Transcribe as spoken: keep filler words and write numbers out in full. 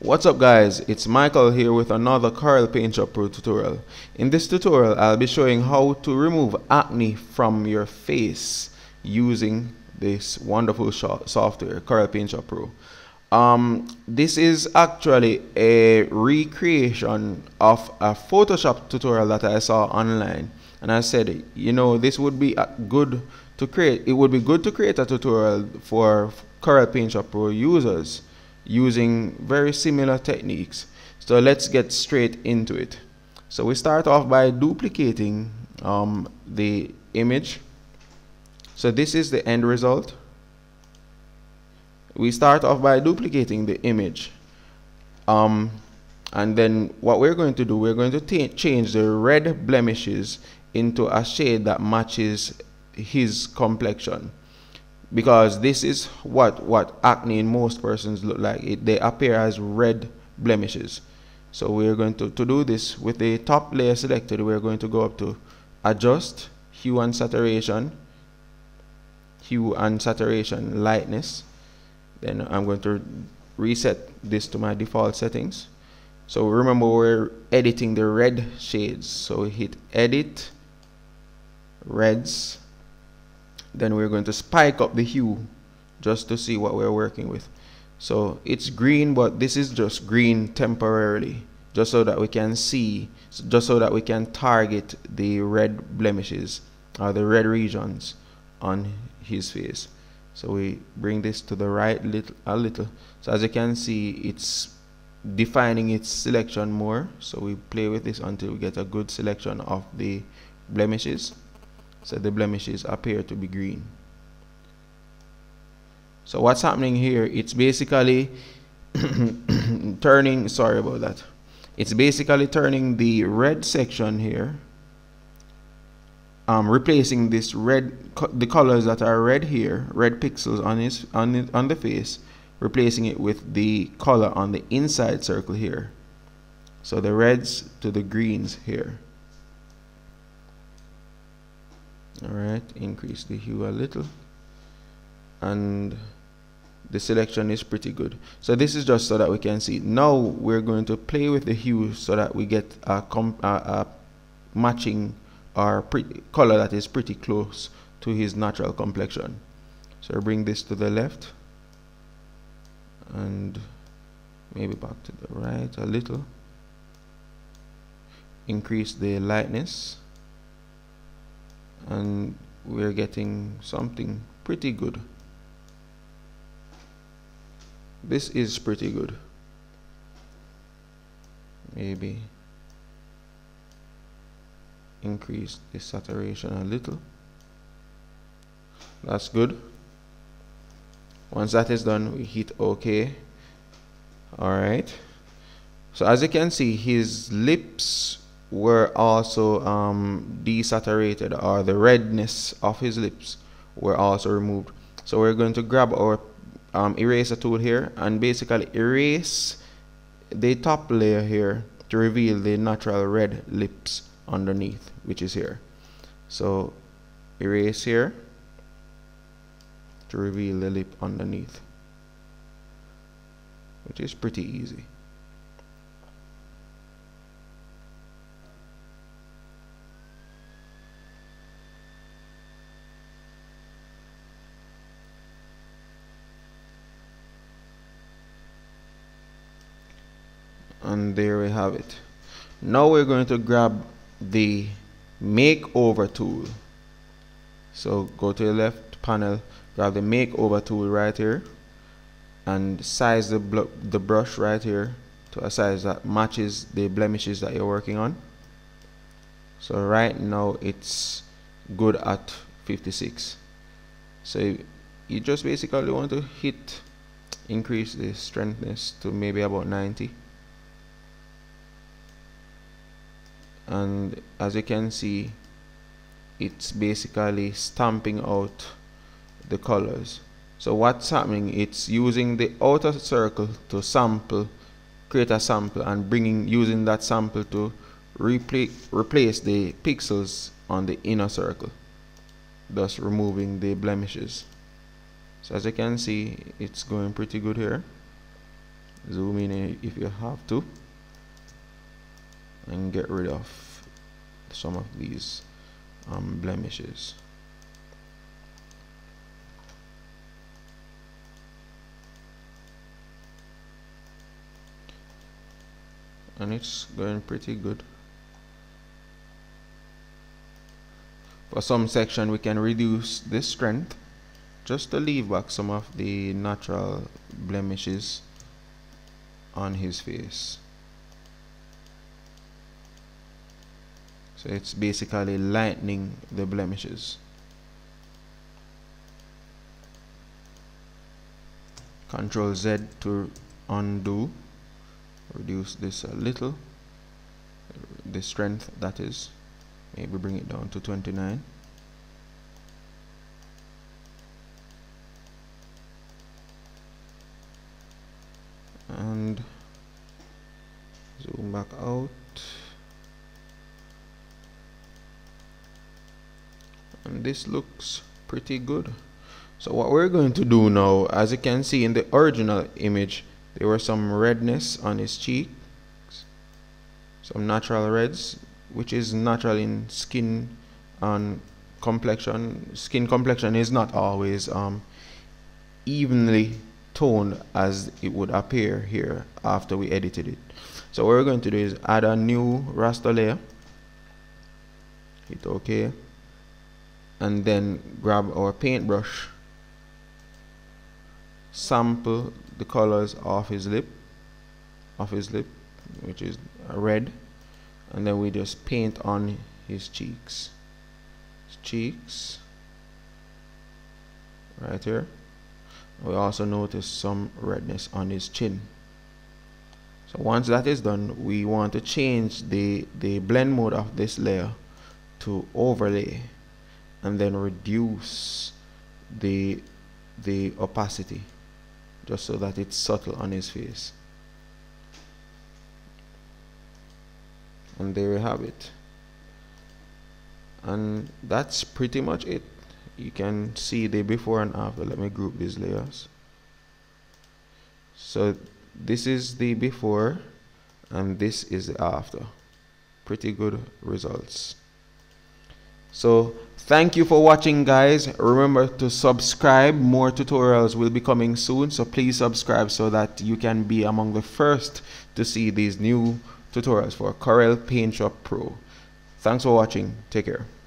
What's up guys, it's Michael here with another Corel Paint Shop Pro tutorial. In this tutorial I'll be showing how to remove acne from your face using this wonderful software Corel Paint Shop Pro. Um, this is actually a recreation of a Photoshop tutorial that I saw online, and I said, you know, this would be good to create it would be good to create a tutorial for Corel Paint Shop Pro users using very similar techniques. So let's get straight into it. So we start off by duplicating um, the image. So this is the end result. We start off by duplicating the image, um, and then what we're going to do, we're going to change the red blemishes into a shade that matches his complexion, because this is what what acne in most persons look like. It, they appear as red blemishes. So we're going to, to do this with the top layer selected. We're going to go up to adjust, hue and saturation, hue and saturation, lightness. Then I'm going to reset this to my default settings. So remember, we're editing the red shades, so we hit edit, reds. Then we're going to spike up the hue just to see what we're working with. So it's green, but this is just green temporarily, just so that we can see, just so that we can target the red blemishes or the red regions on his face. So we bring this to the right little, a little. So as you can see, it's defining its selection more. So we play with this until we get a good selection of the blemishes. So the blemishes appear to be green. So what's happening here, it's basically turning, sorry about that. It's basically turning the red section here, um, replacing this red, co the colors that are red here, red pixels on, his, on, the, on the face, replacing it with the color on the inside circle here. So the reds to the greens here. Alright, increase the hue a little, and the selection is pretty good. So this is just so that we can see. Now we're going to play with the hue so that we get a, comp a, a matching or color that is pretty close to his natural complexion. So bring this to the left and maybe back to the right a little. Increase the lightness, and we're getting something pretty good. This is pretty good. Maybe increase the saturation a little. That's good. Once that is done, we hit OK. Alright. So as you can see, his lips were also um, desaturated, or the redness of his lips were also removed. So we're going to grab our um, eraser tool here and basically erase the top layer here to reveal the natural red lips underneath, which is here. So erase here to reveal the lip underneath, which is pretty easy. And there we have it. Now we're going to grab the makeover tool. So go to the left panel, grab the makeover tool right here, and size the, bl the brush right here to a size that matches the blemishes that you're working on. So right now it's good at fifty-six. So you just basically want to hit, increase the strengthness to maybe about ninety. And as you can see, it's basically stamping out the colors. So what's happening, it's using the outer circle to sample, create a sample, and bringing using that sample to repla replace the pixels on the inner circle, thus removing the blemishes. So as you can see, it's going pretty good here. zoom in if you have to, and get rid of some of these um, blemishes. And it's going pretty good. For some section we can reduce this strength just to leave back some of the natural blemishes on his face. So it's basically lightening the blemishes. Control Z to undo. Reduce this a little, the strength that is. Maybe bring it down to twenty-nine. And zoom back out. And this looks pretty good. So what we're going to do now, as you can see in the original image, there were some redness on his cheeks, some natural reds, which is natural in skin and complexion. Skin complexion is not always um, evenly toned as it would appear here after we edited it. So what we're going to do is add a new raster layer, hit OK, and then grab our paintbrush, sample the colors off his lip, off his lip, which is red, and then we just paint on his cheeks, his cheeks, right here. We also notice some redness on his chin. So once that is done, we want to change the the blend mode of this layer to overlay, and then reduce the the opacity, just so that it's subtle on his face. And there we have it. And that's pretty much it. You can see the before and after. Let me group these layers. So this is the before and this is the after. Pretty good results. So thank you for watching, guys. Remember to subscribe. More tutorials will be coming soon, so please subscribe so that you can be among the first to see these new tutorials for Corel Paint Shop Pro. Thanks for watching. Take care.